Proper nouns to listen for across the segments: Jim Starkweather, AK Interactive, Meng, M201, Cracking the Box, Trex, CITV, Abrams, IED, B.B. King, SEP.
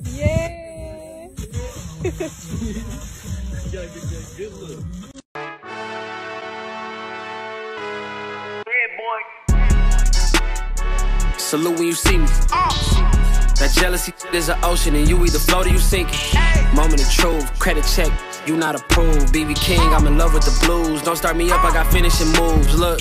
Yeah. You gotta get that good look. Yeah, boy. Salute when you see me. That jealousy is an ocean, and you either float or you sink it. Moment of truth, credit check. You not approved. B.B. King, I'm in love with the blues. Don't start me up, I got finishing moves. Look.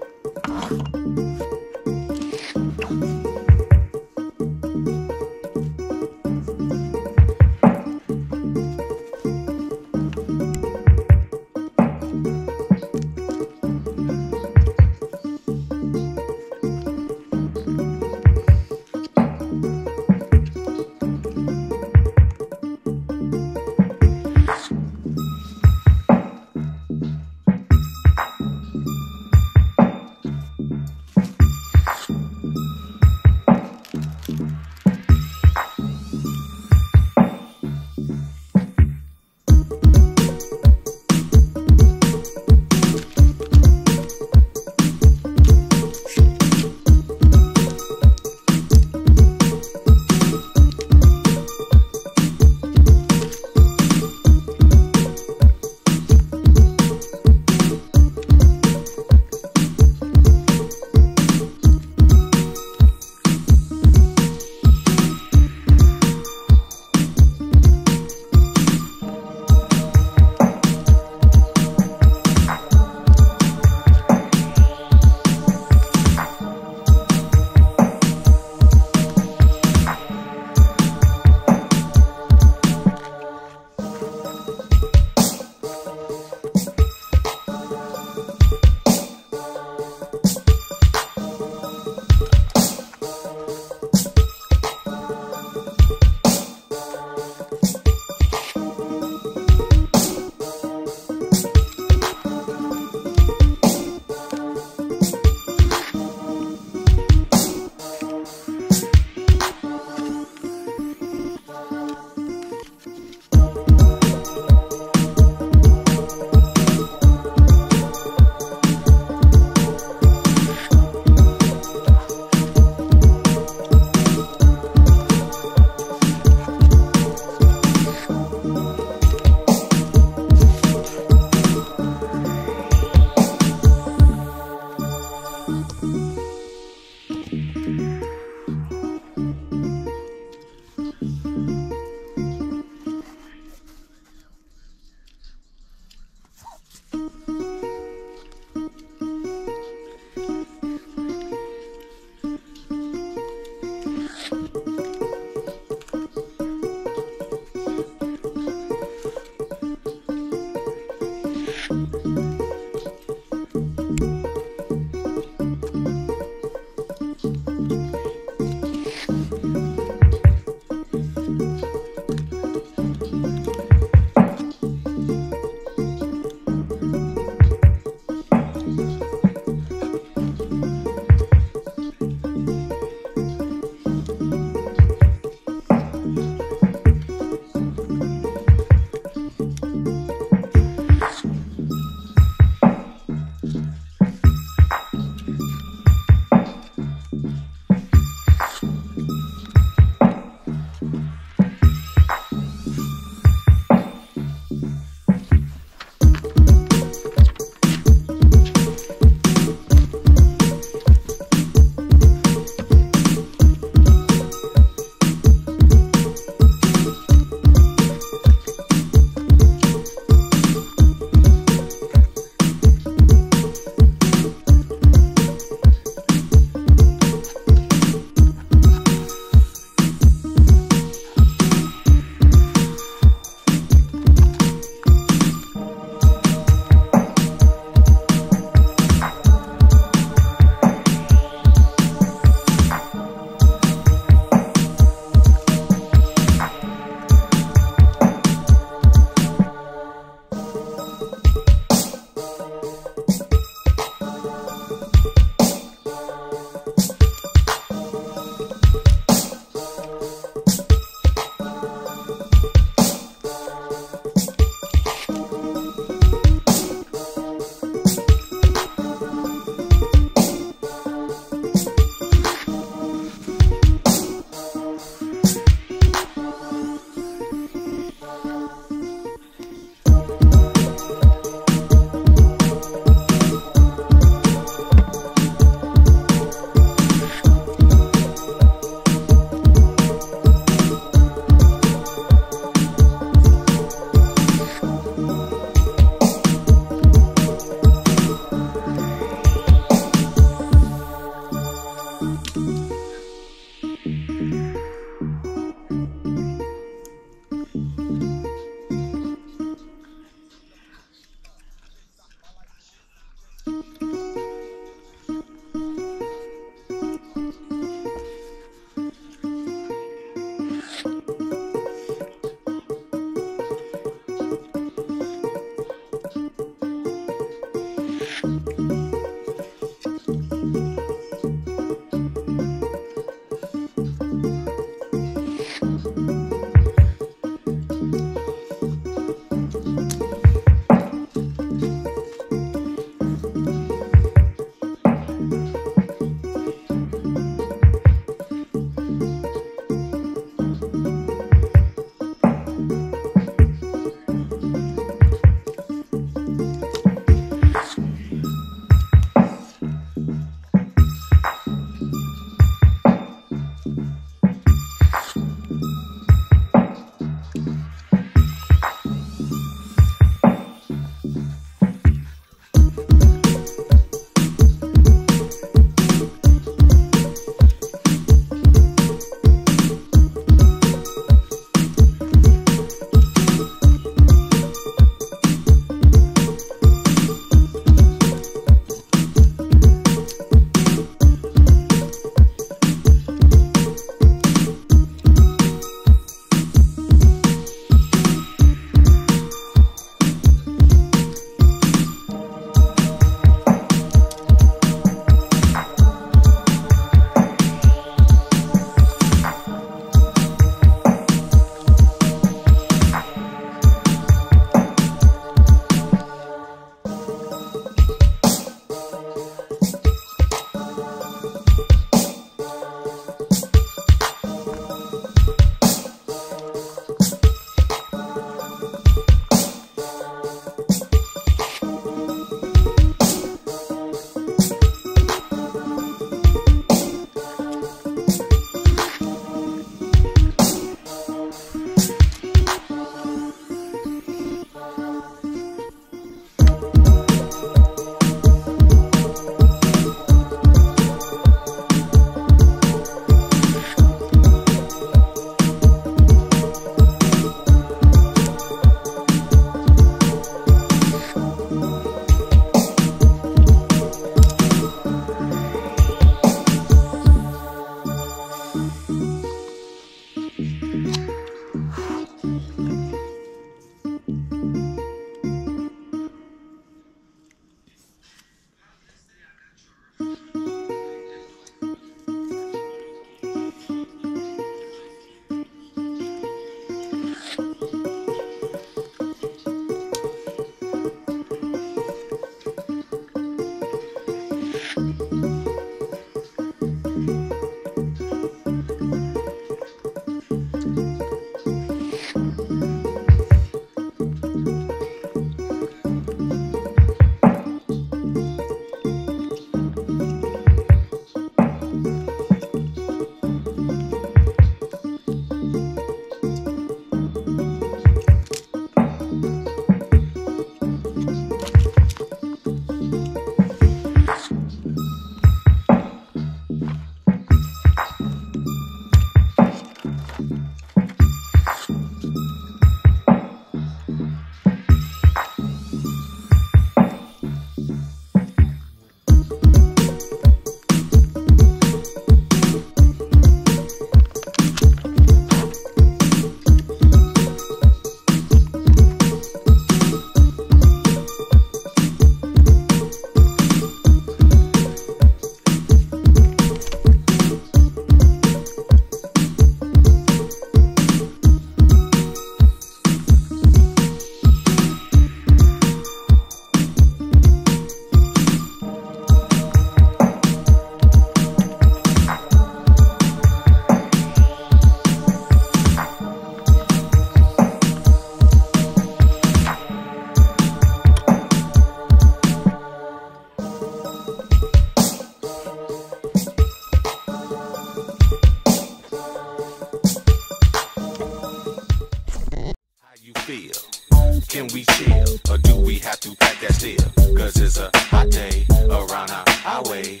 Can we chill, or do we have to pack that still? Cause it's a hot day around our way.